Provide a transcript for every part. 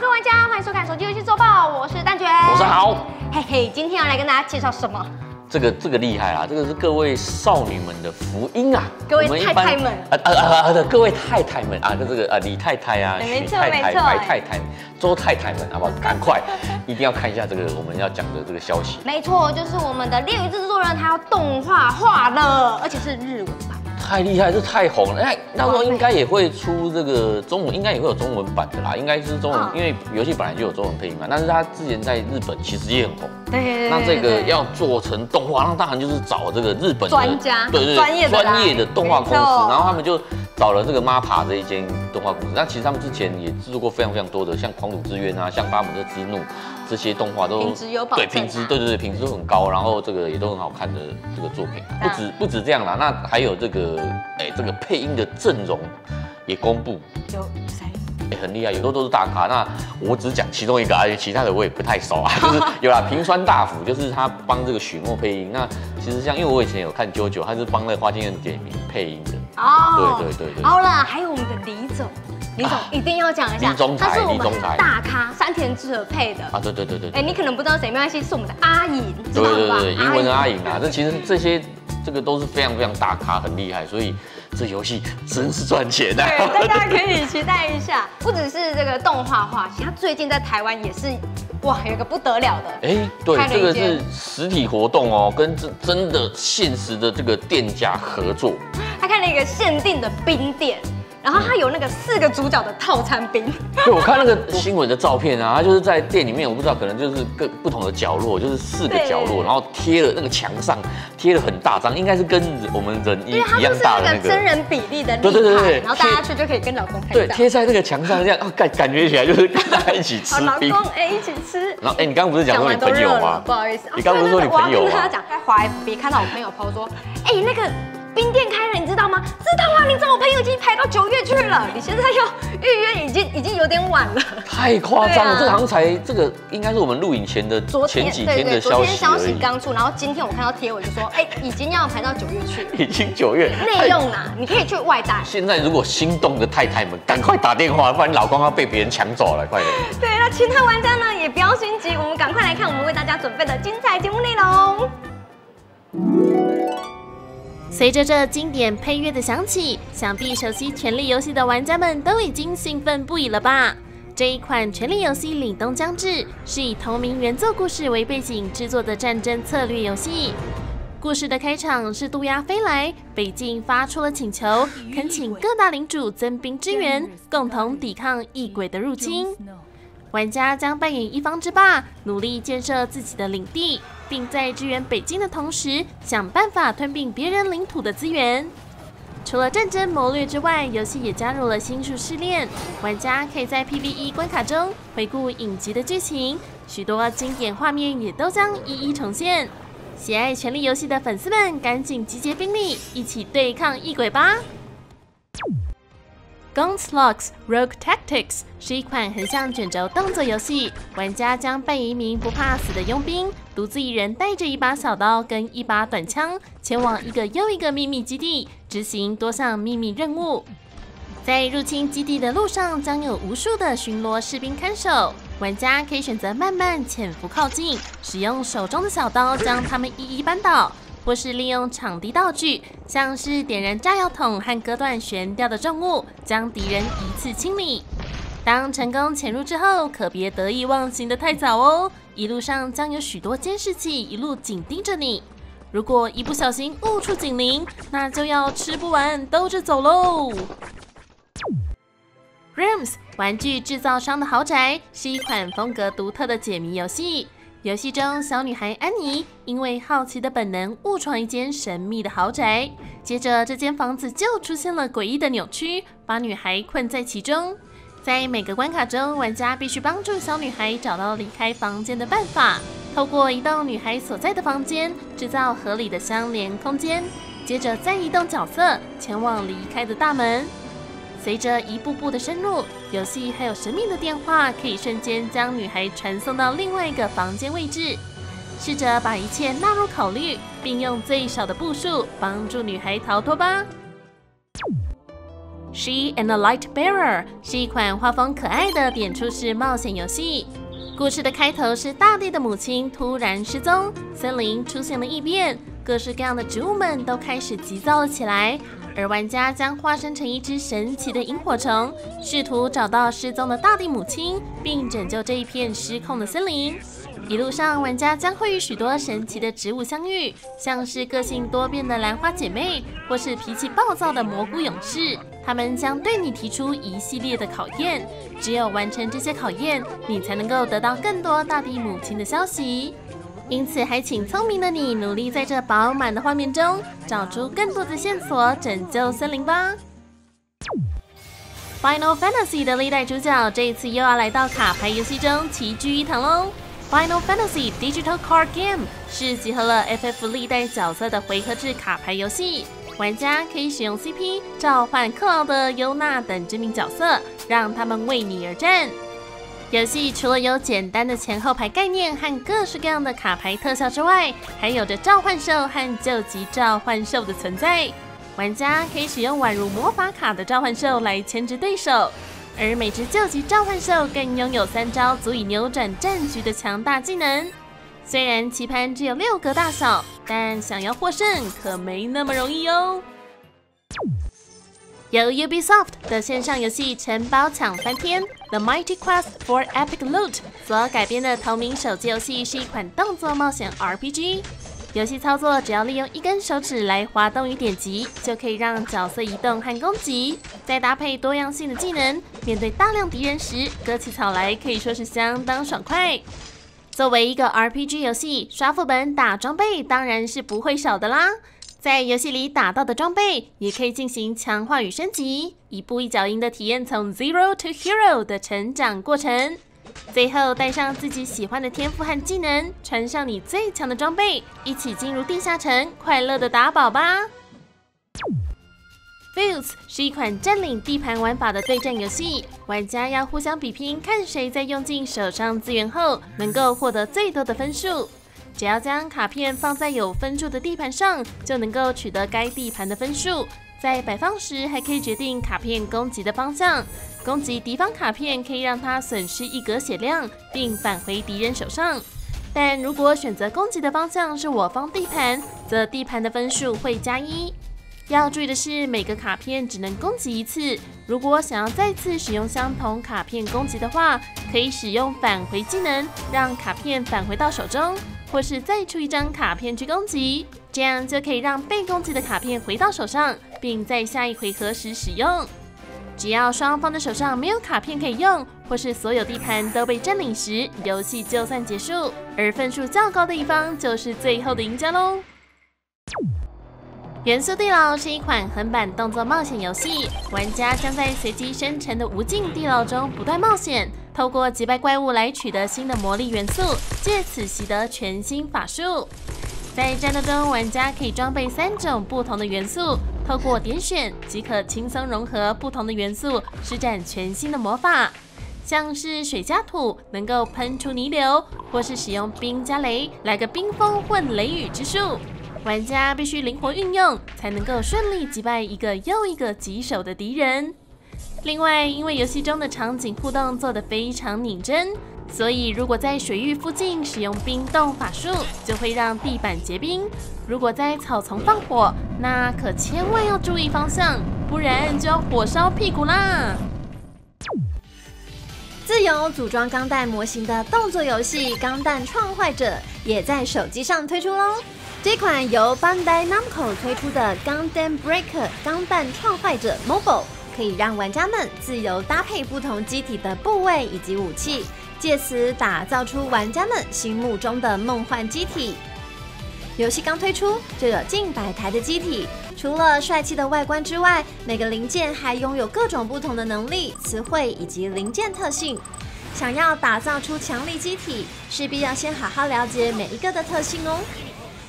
各位玩家，欢迎收看手机游戏周报，我是蛋卷，我是豪，嘿嘿，今天要来跟大家介绍什么？这个厉害啦，这个是各位少女们的福音啊，各位太太们各位太太们啊，这个李太太啊，徐太太、白太太、周太太们，好不好？赶快，一定要看一下这个我们要讲的这个消息。没错，就是我们的《恋与制作人》他要动画化了，而且是日文版。 太厉害，这太红了！哎，那时候应该也会出这个中文，应该也会有中文版的啦，应该是中文，因为游戏本来就有中文配音嘛。但是它之前在日本其实也很红。对。那这个要做成动画，那当然就是找这个日本专家，对对，专业的动画公司，然后他们就找了这个 MAPPA 这一间动画公司。那其实他们之前也制作过非常多的，像《狂赌之渊》啊，像《巴姆特之怒》这些动画都品质有保证，对品质，对对对，品质都很高，然后这个也都很好看的这个作品。不止这样啦，那还有这个。这个配音的阵容也公布，有谁？很厉害，有时候都是大咖。那我只讲其中一个，而且其他的我也不太熟啊。就是有啦，平川大辅，就是他帮这个许诺配音。那其实像，因为我以前有看JoJo，他是帮那个花千院点名配音的。哦，对。好啦，还有我们的李总。 李总一定要讲一下，他是我们大咖山田智和配的啊！对。哎，你可能不知道谁，没关系，是我们的阿颖，知道吧？对，英文的阿颖啊，这其实这些都是非常大咖，很厉害，所以这游戏真是赚钱的。对，大家可以期待一下，不只是这个动画化，其实他最近在台湾也是。 哇，有个不得了的，哎，对，这个是实体活动哦，跟真的现实的这个店家合作。他开了一个限定的冰店，然后他有那个4个主角的套餐冰。对，我看那个新闻的照片啊，他就是在店里面，我不知道可能就是各不同的角落，就是4个角落，然后贴了那个墙上贴了很大张，应该是跟我们人一样大的那个真人比例的，对，然后大家去就可以跟老公拍照，对，贴在那个墙上这样，感觉起来就是跟大家一起吃冰，老公哎一起吃。 然后，哎，你刚刚不是讲说你朋友吗？不好意思，你刚不是说你朋友吗？我跟他讲，在滑 FB 看到我朋友 PO 说，哎，那个冰店开了，你知道吗？知道啊，你知道我朋友已经排到9月去了，你现在要预约已经有点晚了。太夸张了，这好像才这个应该是我们录影前的前几天的消息。昨天消息刚出，然后今天我看到贴文就说，哎，已经要排到9月去了。已经9月。内用啦，你可以去外带。现在如果心动的太太们，赶快打电话，不然老公要被别人抢走了，快点。对，那其他玩家呢？ 不要心急，我们赶快来看我们为大家准备的精彩节目内容。随着这经典配乐的响起，想必熟悉《权力游戏》的玩家们都已经兴奋不已了吧？这一款《权力游戏：凛冬将至》是以同名原作故事为背景制作的战争策略游戏。故事的开场是渡鸦飞来，北境发出了请求，恳请各大领主增兵支援，共同抵抗异鬼的入侵。 玩家将扮演一方之霸，努力建设自己的领地，并在支援北京的同时，想办法吞并别人领土的资源。除了战争谋略之外，游戏也加入了星术试炼，玩家可以在 PVE 关卡中回顾影集的剧情，许多经典画面也都将一一重现。喜爱权力游戏的粉丝们，赶紧集结兵力，一起对抗异鬼吧！ Gunslugs: Rogue Tactics 是一款横向卷轴动作游戏，玩家将扮演一名不怕死的佣兵，独自一人带着一把小刀跟一把短枪，前往一个又一个秘密基地，执行多项秘密任务。在入侵基地的路上，将有无数的巡逻士兵看守，玩家可以选择慢慢潜伏靠近，使用手中的小刀将他们一一扳倒，或是利用场地道具。 像是点燃炸药桶和割断悬吊的重物，将敌人一次清理。当成功潜入之后，可别得意忘形的太早哦！一路上将有许多监视器一路紧盯着你，如果一不小心误触警铃，那就要吃不完兜着走喽。Rooms 玩具制造商的豪宅是一款风格独特的解谜游戏。 游戏中，小女孩安妮因为好奇的本能，误闯一间神秘的豪宅。接着，这间房子就出现了诡异的扭曲，把女孩困在其中。在每个关卡中，玩家必须帮助小女孩找到离开房间的办法，透过移动女孩所在的房间，制造合理的相连空间。接着，再移动角色前往离开的大门。随着一步步的深入。 游戏还有神秘的电话，可以瞬间将女孩传送到另外一个房间位置。试着把一切纳入考虑，并用最少的步数帮助女孩逃脱吧。She and the Lightbearer 是一款画风可爱的扁触式冒险游戏。故事的开头是大地的母亲突然失踪，森林出现了异变，各式各样的植物们都开始急躁了起来。而玩家将化身成一只神奇的萤火虫，试图找到失踪的大地母亲，并拯救这一片失控的森林。 一路上，玩家将会与许多神奇的植物相遇，像是个性多变的兰花姐妹，或是脾气暴躁的蘑菇勇士。他们将对你提出一系列的考验，只有完成这些考验，你才能够得到更多大地母亲的消息。因此，还请聪明的你努力在这饱满的画面中找出更多的线索，拯救森林吧。 Final Fantasy 的历代主角这一次又要来到卡牌游戏中齐聚一堂喽！ Final Fantasy Digital Card Game 是集合了 FF 历代角色的回合制卡牌游戏，玩家可以使用 CP 召唤克劳德、尤娜等知名角色，让他们为你而战。游戏除了有简单的前后牌概念和各式各样的卡牌特效之外，还有着召唤兽和究极召唤兽的存在。玩家可以使用宛如魔法卡的召唤兽来牵制对手。 而每只究极召唤兽更拥有3招足以扭转战局的强大技能。虽然棋盘只有6格大小，但想要获胜可没那么容易哦。由 Ubisoft 的线上游戏《城堡抢翻天》（The Mighty Quest for Epic Loot） 所改编的同名手机游戏是一款动作冒险 RPG。游戏操作只要利用1根手指来滑动与点击，就可以让角色移动和攻击。 再搭配多样性的技能，面对大量敌人时，割起草来可以说是相当爽快。作为一个 RPG 游戏，刷副本打装备当然是不会少的啦。在游戏里打到的装备，也可以进行强化与升级，一步一脚印的体验从 Zero to Hero 的成长过程。最后带上自己喜欢的天赋和技能，穿上你最强的装备，一起进入地下城，快乐的打宝吧！ Fields 是一款占领地盘玩法的对战游戏，玩家要互相比拼，看谁在用尽手上资源后能够获得最多的分数。只要将卡片放在有分数的地盘上，就能够取得该地盘的分数。在摆放时，还可以决定卡片攻击的方向。攻击敌方卡片可以让它损失1格血量，并返回敌人手上。但如果选择攻击的方向是我方地盘，则地盘的分数会加1。 要注意的是，每个卡片只能攻击1次。如果想要再次使用相同卡片攻击的话，可以使用返回技能，让卡片返回到手中，或是再出1张卡片去攻击，这样就可以让被攻击的卡片回到手上，并在下一回合时使用。只要双方的手上没有卡片可以用，或是所有地盘都被占领时，游戏就算结束。而分数较高的一方就是最后的赢家喽。 元素地牢是一款横版动作冒险游戏，玩家将在随机生成的无尽地牢中不断冒险，透过击败怪物来取得新的魔力元素，借此习得全新法术。在战斗中，玩家可以装备3种不同的元素，透过点选即可轻松融合不同的元素，施展全新的魔法。像是水加土能够喷出泥流，或是使用冰加雷，来个冰风混雷雨之术。 玩家必须灵活运用，才能够顺利击败一个又一个棘手的敌人。另外，因为游戏中的场景互动做得非常拟真，所以如果在水域附近使用冰冻法术，就会让地板结冰；如果在草丛放火，那可千万要注意方向，不然就要火烧屁股啦！ 自由组装钢弹模型的动作游戏《钢弹创坏者》也在手机上推出喽。这款由 Bandai Namco 推出的《Gundam Breaker》钢弹创坏者 Mobile 可以让玩家们自由搭配不同机体的部位以及武器，借此打造出玩家们心目中的梦幻机体。游戏刚推出就有近100台的机体。 除了帅气的外观之外，每个零件还拥有各种不同的能力、词汇以及零件特性。想要打造出强力机体，势必要先好好了解每一个的特性哦。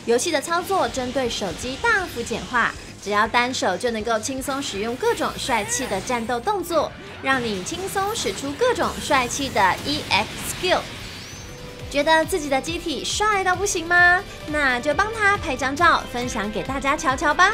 游戏的操作针对手机大幅简化，只要单手就能够轻松使用各种帅气的战斗动作，让你轻松使出各种帅气的 EX Skill。 觉得自己的机体帅到不行吗？那就帮他拍张照，分享给大家瞧瞧吧。